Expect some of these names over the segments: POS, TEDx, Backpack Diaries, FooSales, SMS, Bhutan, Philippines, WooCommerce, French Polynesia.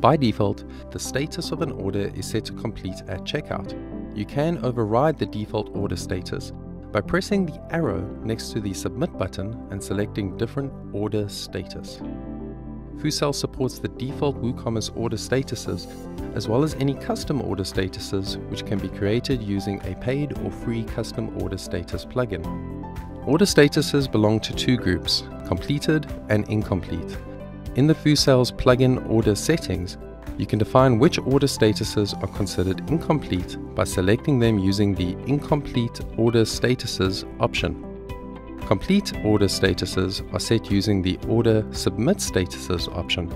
By default, the status of an order is set to complete at checkout. You can override the default order status by pressing the arrow next to the Submit button and selecting Different Order Status. FooSales supports the default WooCommerce order statuses, as well as any custom order statuses which can be created using a paid or free custom order status plugin. Order statuses belong to two groups, completed and incomplete. In the FooSales plugin order settings, you can define which order statuses are considered incomplete by selecting them using the Incomplete Order Statuses option. Complete order statuses are set using the Order Submit Statuses option,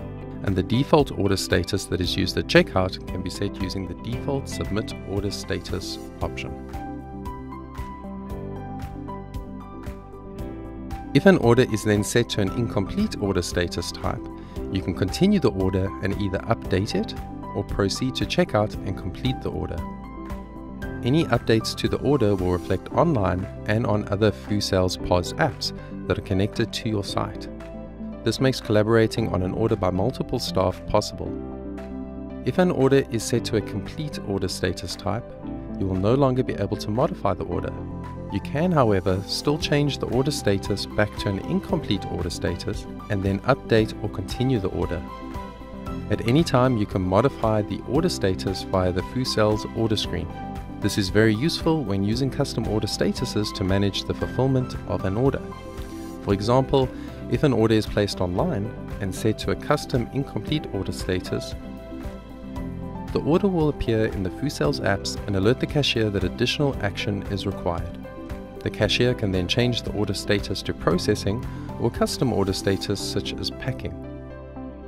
and the default order status that is used at checkout can be set using the default Submit Order Status option. If an order is then set to an incomplete order status type, you can continue the order and either update it or proceed to checkout and complete the order. Any updates to the order will reflect online and on other FooSales POS apps that are connected to your site. This makes collaborating on an order by multiple staff possible. If an order is set to a complete order status type, you will no longer be able to modify the order. You can, however, still change the order status back to an incomplete order status and then update or continue the order. At any time, you can modify the order status via the FooSales order screen. This is very useful when using custom order statuses to manage the fulfillment of an order. For example, if an order is placed online and set to a custom incomplete order status, the order will appear in the FooSales apps and alert the cashier that additional action is required. The cashier can then change the order status to processing or custom order status such as packing.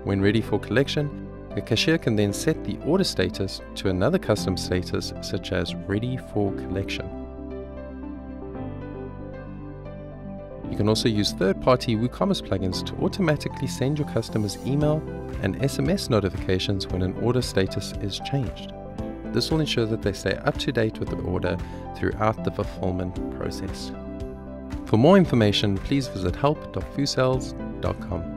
When ready for collection, the cashier can then set the order status to another custom status such as Ready for Collection. You can also use third-party WooCommerce plugins to automatically send your customers email and SMS notifications when an order status is changed. This will ensure that they stay up to date with the order throughout the fulfillment process. For more information, please visit help.foosales.com.